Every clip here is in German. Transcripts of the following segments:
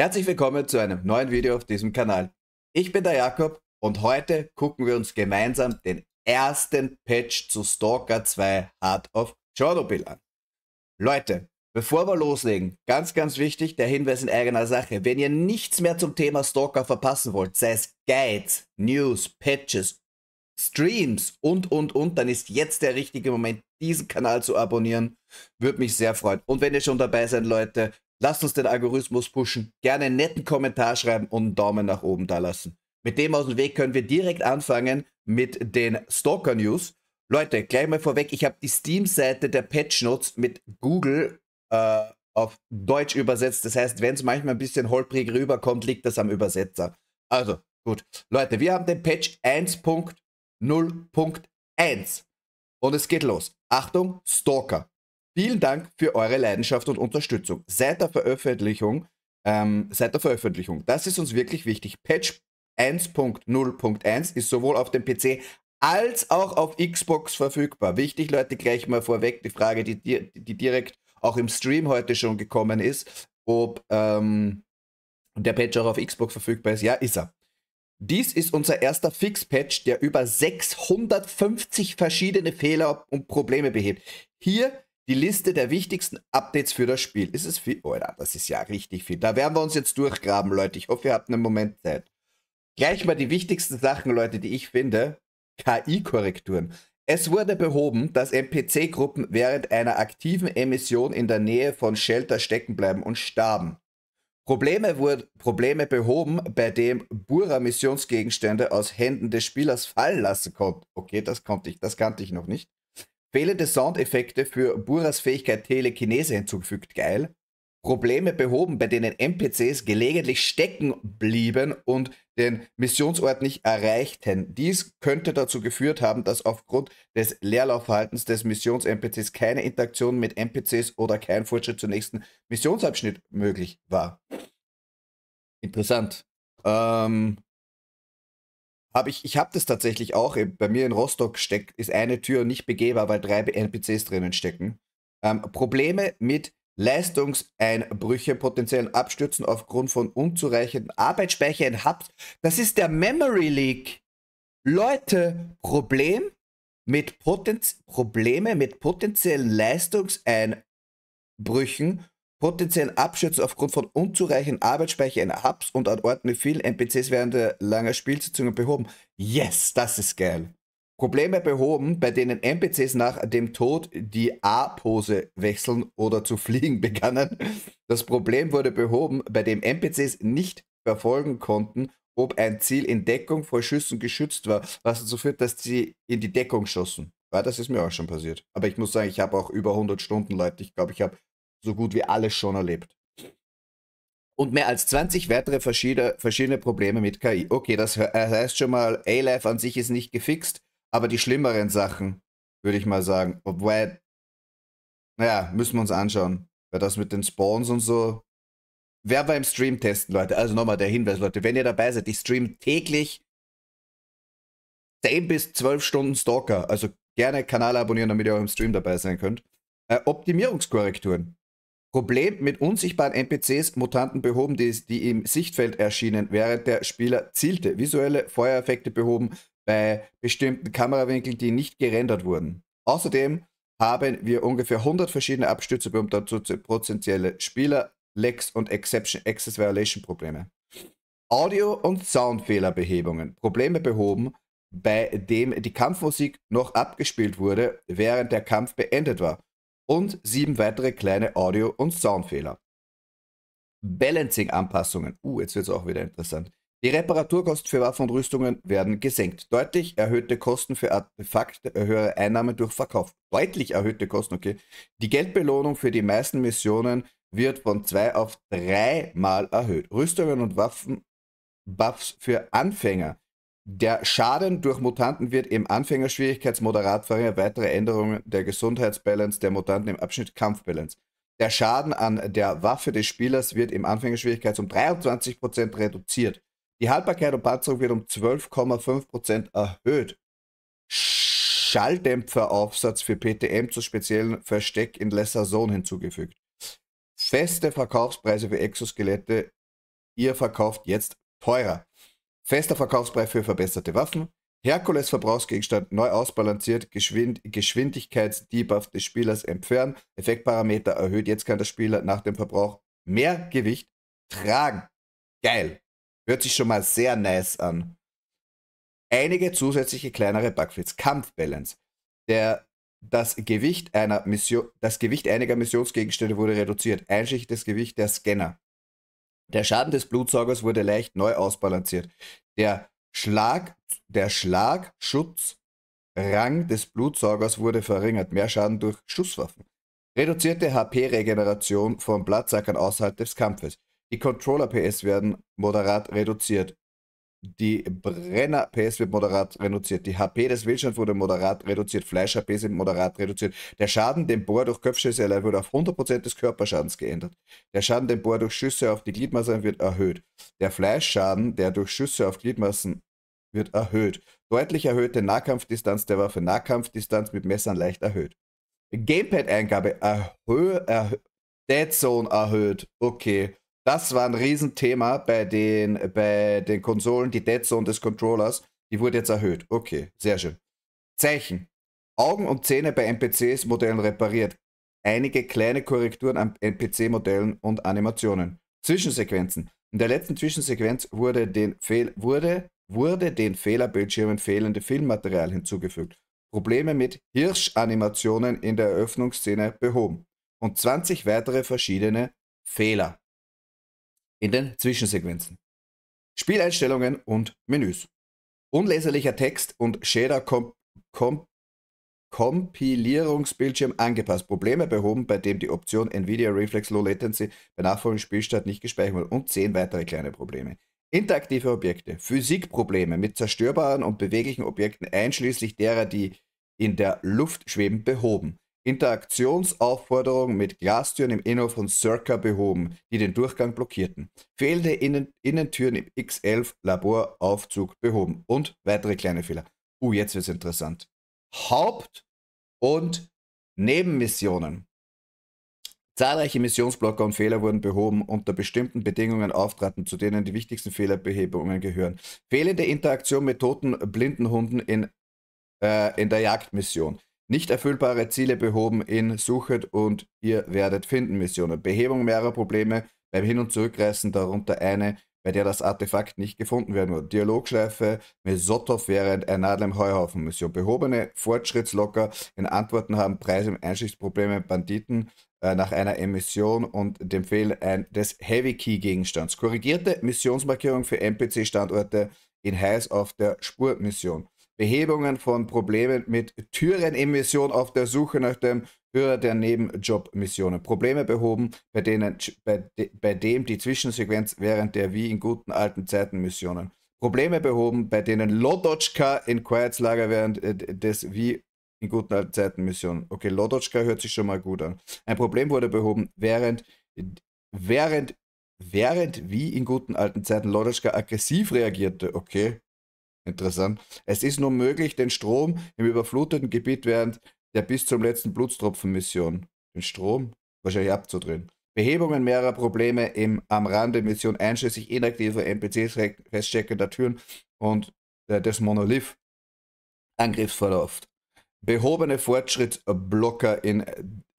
Herzlich willkommen zu einem neuen Video auf diesem Kanal. Ich bin der Jakob und heute gucken wir uns gemeinsam den ersten Patch zu Stalker 2 Heart of Chernobyl an. Leute, bevor wir loslegen, ganz wichtig, der Hinweis in eigener Sache. Wenn ihr nichts mehr zum Thema Stalker verpassen wollt, sei es Guides, News, Patches, Streams und, dann ist jetzt der richtige Moment, diesen Kanal zu abonnieren. Würde mich sehr freuen. Und wenn ihr schon dabei seid, Leute, lasst uns den Algorithmus pushen, gerne einen netten Kommentar schreiben und einen Daumen nach oben da lassen. Mit dem aus dem Weg können wir direkt anfangen mit den Stalker News. Leute, gleich mal vorweg, ich habe die Steam-Seite der Patch Notes mit Google auf Deutsch übersetzt. Das heißt, wenn es manchmal ein bisschen holprig rüberkommt, liegt das am Übersetzer. Also, gut. Leute, wir haben den Patch 1.0.1 und es geht los. Achtung, Stalker. Vielen Dank für eure Leidenschaft und Unterstützung. Seit der Veröffentlichung. Das ist uns wirklich wichtig. Patch 1.0.1 ist sowohl auf dem PC als auch auf Xbox verfügbar. Wichtig, Leute, gleich mal vorweg die Frage, die direkt auch im Stream heute schon gekommen ist, ob der Patch auch auf Xbox verfügbar ist. Ja, ist er. Dies ist unser erster Fix-Patch, der über 650 verschiedene Fehler und Probleme behebt. Hier die Liste der wichtigsten Updates für das Spiel. Ist es viel? Oh, das ist ja richtig viel. Da werden wir uns jetzt durchgraben, Leute. Ich hoffe, ihr habt einen Moment Zeit. Gleich mal die wichtigsten Sachen, Leute, die ich finde. KI-Korrekturen. Es wurde behoben, dass NPC-Gruppen während einer aktiven Emission in der Nähe von Shelter stecken bleiben und starben. Probleme behoben, bei dem Burer Missionsgegenstände aus Händen des Spielers fallen lassen konnte. Okay, das kannte ich noch nicht. Fehlende Soundeffekte für Buras Fähigkeit Telekinese hinzugefügt. Geil. Probleme behoben, bei denen NPCs gelegentlich stecken blieben und den Missionsort nicht erreichten. Dies könnte dazu geführt haben, dass aufgrund des Leerlaufverhaltens des Missions-NPCs keine Interaktion mit NPCs oder kein Fortschritt zum nächsten Missionsabschnitt möglich war. Interessant. Ich habe das tatsächlich auch, bei mir in Rostock steckt, ist eine Tür nicht begehbar, weil 3 NPCs drinnen stecken. Probleme mit Leistungseinbrüchen, potenziellen Abstürzen aufgrund von unzureichenden Arbeitsspeicher in Hubs. Das ist der Memory Leak. Leute, Probleme mit potenziellen Leistungseinbrüchen, potenziellen Abschützen aufgrund von unzureichenden Arbeitsspeicher in Hubs und an Orten mit vielen NPCs während der langer Spielsitzungen behoben. Yes, das ist geil. Probleme behoben, bei denen NPCs nach dem Tod die A-Pose wechseln oder zu fliegen begannen. Das Problem wurde behoben, bei dem NPCs nicht verfolgen konnten, ob ein Ziel in Deckung vor Schüssen geschützt war, was dazu führt, dass sie in die Deckung schossen. Ja, das ist mir auch schon passiert. Aber ich muss sagen, ich habe auch über 100 Stunden, Leute. Ich glaube, ich habe so gut wie alles schon erlebt. Und mehr als 20 weitere verschiedene Probleme mit KI. Okay, das heißt schon mal, A-Life an sich ist nicht gefixt, aber die schlimmeren Sachen, würde ich mal sagen, obwohl, naja, müssen wir uns anschauen. Weil das mit den Spawns und so, werden wir im Stream testen, Leute. Also nochmal der Hinweis, Leute, wenn ihr dabei seid, ich stream täglich 10 bis 12 Stunden Stalker. Also gerne Kanal abonnieren, damit ihr auch im Stream dabei sein könnt. Optimierungskorrekturen. Problem mit unsichtbaren NPCs, Mutanten behoben, die im Sichtfeld erschienen, während der Spieler zielte. Visuelle Feuereffekte behoben bei bestimmten Kamerawinkeln, die nicht gerendert wurden. Außerdem haben wir ungefähr 100 verschiedene Abstürze behoben, dazu potenzielle Spieler-Lags und Exception-Access-Violation-Probleme. Audio- und Soundfehlerbehebungen. Probleme behoben, bei dem die Kampfmusik noch abgespielt wurde, während der Kampf beendet war. Und 7 weitere kleine Audio- und Soundfehler. Balancing-Anpassungen. Jetzt wird es auch wieder interessant. Die Reparaturkosten für Waffen und Rüstungen werden gesenkt. Deutlich erhöhte Kosten für Artefakte, höhere Einnahmen durch Verkauf. Deutlich erhöhte Kosten, okay. Die Geldbelohnung für die meisten Missionen wird von 2 auf 3 Mal erhöht. Rüstungen und Waffen-Buffs für Anfänger. Der Schaden durch Mutanten wird im Anfängerschwierigkeitsmoderat verringert. Weitere Änderungen der Gesundheitsbalance der Mutanten im Abschnitt Kampfbalance. Der Schaden an der Waffe des Spielers wird im Anfängerschwierigkeits um 23% reduziert. Die Haltbarkeit und Panzerung wird um 12,5% erhöht. Schalldämpferaufsatz für PTM zu speziellen Versteck in Lesser Zone hinzugefügt. Feste Verkaufspreise für Exoskelette Ihr verkauft jetzt teurer. Fester Verkaufspreis für verbesserte Waffen. Herkules Verbrauchsgegenstand neu ausbalanciert. Geschwindigkeitsdebuff des Spielers entfernen. Effektparameter erhöht. Jetzt kann der Spieler nach dem Verbrauch mehr Gewicht tragen. Geil. Hört sich schon mal sehr nice an. Einige zusätzliche kleinere Bugfits. Kampfbalance. Das Gewicht einiger Missionsgegenstände wurde reduziert. Einschichtiges Gewicht der Scanner. Der Schaden des Blutsaugers wurde leicht neu ausbalanciert. Der Schlagschutzrang des Blutsaugers wurde verringert. Mehr Schaden durch Schusswaffen. Reduzierte HP-Regeneration von Blattsackern außerhalb des Kampfes. Die Controller-PS werden moderat reduziert. Die Brenner-PS wird moderat reduziert. Die HP des Wildschweins wurde moderat reduziert. Fleisch-HP sind moderat reduziert. Der Schaden dem Bohr durch Kopfschüsse allein wurde auf 100% des Körperschadens geändert. Der Schaden dem Bohr durch Schüsse auf die Gliedmaßen wird erhöht. Der Fleischschaden, der durch Schüsse auf Gliedmaßen wird erhöht. Deutlich erhöhte Nahkampfdistanz der Waffe. Nahkampfdistanz mit Messern leicht erhöht. Gamepad-Eingabe Dead Zone erhöht. Okay. Das war ein Riesenthema bei den Konsolen, die Dead Zone des Controllers, die wurde jetzt erhöht. Okay, sehr schön. Zeichen. Augen und Zähne bei NPCs-Modellen repariert. Einige kleine Korrekturen an NPC-Modellen und Animationen. Zwischensequenzen. In der letzten Zwischensequenz wurde den Fehlerbildschirmen fehlende Filmmaterial hinzugefügt. Probleme mit Hirschanimationen in der Eröffnungsszene behoben. Und 20 weitere verschiedene Fehler. In den Zwischensequenzen. Spieleinstellungen und Menüs. Unleserlicher Text und Shader-Kompilierungsbildschirm angepasst. Probleme behoben, bei dem die Option Nvidia Reflex Low Latency bei nachfolgendem Spielstart nicht gespeichert wurde. Und 10 weitere kleine Probleme. Interaktive Objekte. Physikprobleme mit zerstörbaren und beweglichen Objekten, einschließlich derer, die in der Luft schweben, behoben. Interaktionsaufforderungen mit Glastüren im Innenhof von Circa behoben, die den Durchgang blockierten. Fehlende Innentüren im X11 Laboraufzug behoben und weitere kleine Fehler. Jetzt wird es interessant. Haupt- und Nebenmissionen. Zahlreiche Missionsblocker und Fehler wurden behoben, unter bestimmten Bedingungen auftraten, zu denen die wichtigsten Fehlerbehebungen gehören. Fehlende Interaktion mit toten Blindenhunden in der Jagdmission. Nicht erfüllbare Ziele behoben in Suchet und Ihr werdet finden Missionen. Behebung mehrerer Probleme beim Hin- und Zurückreißen, darunter eine, bei der das Artefakt nicht gefunden werden wird. Dialogschleife mit Sotthoff während einer Nadel im Heuhaufen Mission. Behobene Fortschrittslocker in Antworten haben Preise im Einschichtsprobleme Banditen nach einer Emission und dem Fehlen des Heavy-Key-Gegenstands. Korrigierte Missionsmarkierung für NPC-Standorte in Heiß auf der Spur-Mission. Behebungen von Problemen mit Türenemissionen auf der Suche nach dem Hörer der Nebenjob-Missionen. Probleme behoben, bei dem die Zwischensequenz während der wie in guten alten Zeiten Missionen. Probleme behoben, bei denen Lodochka in Quiets Lager während des wie in guten alten Zeiten Missionen. Okay, Lodochka hört sich schon mal gut an. Ein Problem wurde behoben, während wie in guten alten Zeiten Lodochka aggressiv reagierte. Okay. Interessant. Es ist nur möglich, den Strom im überfluteten Gebiet während der bis zum letzten Blutstropfen-Mission, den Strom wahrscheinlich abzudrehen. Behebungen mehrerer Probleme am Rande Mission, einschließlich inaktiver NPCs, feststeckender Türen und des Monolith. Angriffsverlauf. Behobene Fortschrittsblocker in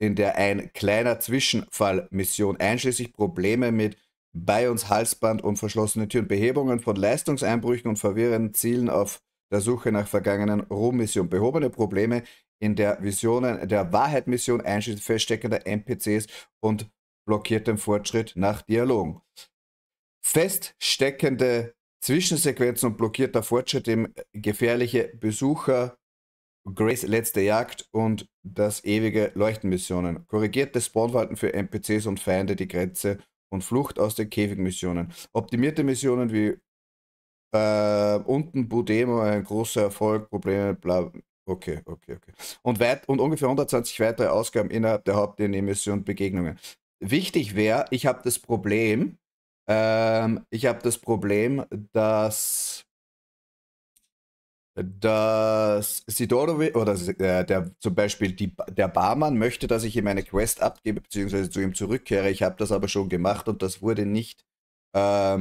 der ein kleiner Zwischenfall-Mission, einschließlich Probleme mit Bions Halsband und verschlossene Türen, Behebungen von Leistungseinbrüchen und verwirrenden Zielen auf der Suche nach vergangenen Ruhmmissionen, behobene Probleme in der Visionen der Wahrheit-Mission, einschließlich feststeckender NPCs und blockiertem Fortschritt nach Dialogen. Feststeckende Zwischensequenzen und blockierter Fortschritt im gefährliche Besucher, Grace letzte Jagd und das ewige Leuchtenmissionen, korrigierte Spawnverhalten für NPCs und Feinde, die Grenze und Flucht aus den Käfigmissionen. Optimierte Missionen wie unten Budemo, ein großer Erfolg, Probleme, bla. Okay. Und ungefähr 120 weitere Ausgaben innerhalb der Haupt-DNA-Mission Begegnungen. Wichtig wäre, ich habe das Problem, dass Sidorowitsch oder zum Beispiel der Barmann möchte, dass ich ihm eine Quest abgebe, beziehungsweise zu ihm zurückkehre. Ich habe das aber schon gemacht und das wurde nicht Er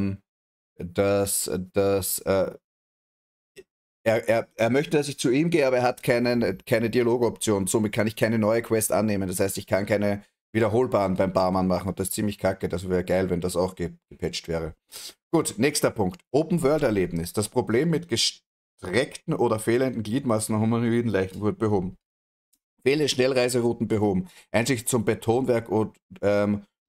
möchte, dass ich zu ihm gehe, aber er hat keine Dialogoption. Somit kann ich keine neue Quest annehmen. Das heißt, ich kann keine wiederholbaren beim Barmann machen. Und das ist ziemlich kacke. Das wäre geil, wenn das auch gepatcht wäre. Gut, nächster Punkt. Open-World-Erlebnis. Das Problem mit gestreckten oder fehlenden Gliedmaßen humanoiden Leichen wird behoben. Fehle Schnellreiserouten behoben. Einsicht zum Betonwerk und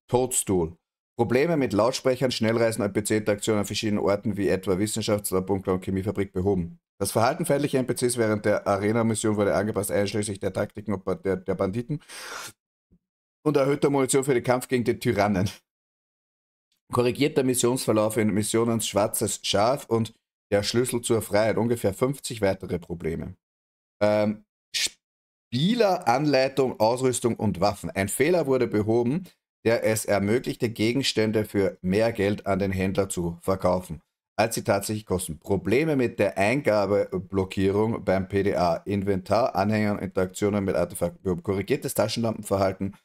Todstuhl. Probleme mit Lautsprechern, Schnellreisen, NPC-Interaktionen an verschiedenen Orten wie etwa Wissenschaftslabor und Chemiefabrik behoben. Das Verhalten feindlicher NPCs während der Arena-Mission wurde angepasst, einschließlich der Taktiken der Banditen und erhöhter Munition für den Kampf gegen den Tyrannen. Korrigierter Missionsverlauf in Missionen Schwarzes Schaf und der Schlüssel zur Freiheit. Ungefähr 50 weitere Probleme. Spieleranleitung, Ausrüstung und Waffen. Ein Fehler wurde behoben, der es ermöglichte, Gegenstände für mehr Geld an den Händler zu verkaufen, als sie tatsächlich kosten. Probleme mit der Eingabeblockierung beim PDA, Inventar, Anhänger und Interaktionen mit Artefakten, korrigiertes Taschenlampenverhalten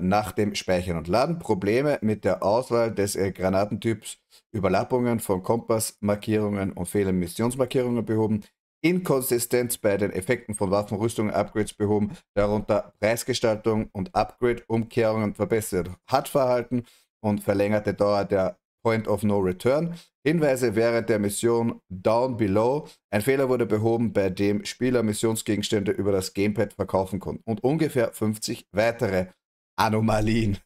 nach dem Speichern und Laden, Probleme mit der Auswahl des Granatentyps, Überlappungen von Kompassmarkierungen und fehlende Missionsmarkierungen behoben, Inkonsistenz bei den Effekten von Waffen, Rüstungen, Upgrades behoben, darunter Preisgestaltung und Upgrade-Umkehrungen verbessert, Hardverhalten und verlängerte Dauer der Point of No Return, Hinweise während der Mission Down Below, ein Fehler wurde behoben, bei dem Spieler Missionsgegenstände über das Gamepad verkaufen konnten und ungefähr 50 weitere Anomalien.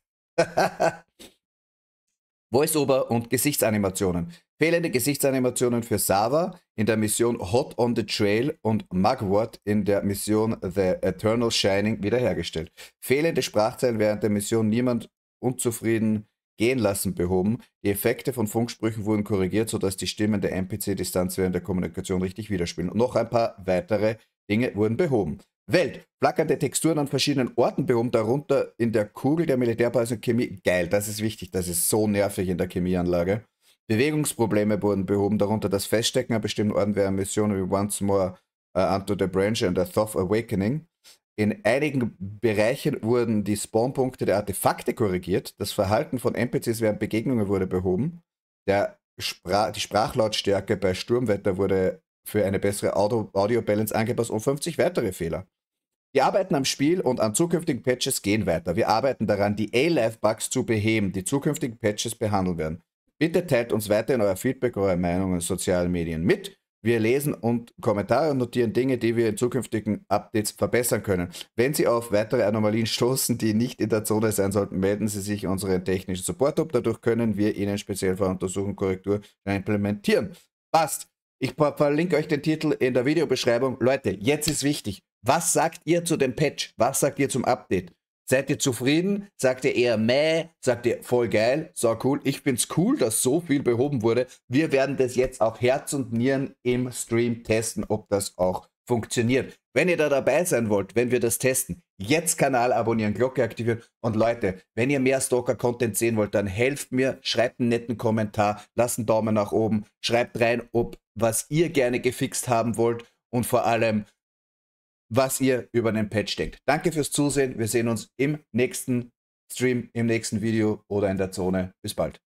Voice-Over und Gesichtsanimationen. Fehlende Gesichtsanimationen für Sava in der Mission Hot on the Trail und Mugwort in der Mission The Eternal Shining wiederhergestellt. Fehlende Sprachzeilen während der Mission Niemand unzufrieden gehen lassen behoben. Die Effekte von Funksprüchen wurden korrigiert, sodass die Stimmen der NPC-Distanz während der Kommunikation richtig widerspielen. Und noch ein paar weitere Dinge wurden behoben. Welt, flackernde Texturen an verschiedenen Orten behoben, darunter in der Kugel der Militärbasis und Chemie. Geil, das ist wichtig, das ist so nervig in der Chemieanlage. Bewegungsprobleme wurden behoben, darunter das Feststecken an bestimmten Orten während Missionen wie Once More Unto the Branch und der Thoth Awakening. In einigen Bereichen wurden die Spawnpunkte der Artefakte korrigiert, das Verhalten von NPCs während Begegnungen wurde behoben, die Sprachlautstärke bei Sturmwetter wurde für eine bessere Audio-Balance angepasst und 50 weitere Fehler. Wir arbeiten am Spiel und an zukünftigen Patches gehen weiter. Wir arbeiten daran, die A-Life-Bugs zu beheben, die zukünftigen Patches behandeln werden. Bitte teilt uns weiterhin euer Feedback, eure Meinungen in sozialen Medien mit. Wir lesen und Kommentare und notieren Dinge, die wir in zukünftigen Updates verbessern können. Wenn Sie auf weitere Anomalien stoßen, die nicht in der Zone sein sollten, melden Sie sich unseren technischen Support ab. Dadurch können wir Ihnen speziell für Untersuchung, Korrektur implementieren. Passt! Ich verlinke euch den Titel in der Videobeschreibung. Leute, jetzt ist wichtig. Was sagt ihr zu dem Patch? Was sagt ihr zum Update? Seid ihr zufrieden? Sagt ihr eher meh? Sagt ihr voll geil? So cool. Ich find's cool, dass so viel behoben wurde. Wir werden das jetzt auf Herz und Nieren im Stream testen, ob das auch funktioniert. Wenn ihr da dabei sein wollt, wenn wir das testen, jetzt Kanal abonnieren, Glocke aktivieren. Und Leute, wenn ihr mehr Stalker-Content sehen wollt, dann helft mir, schreibt einen netten Kommentar, lasst einen Daumen nach oben, schreibt rein, ob was ihr gerne gefixt haben wollt und vor allem, was ihr über den Patch denkt. Danke fürs Zusehen. Wir sehen uns im nächsten Stream, im nächsten Video oder in der Zone. Bis bald.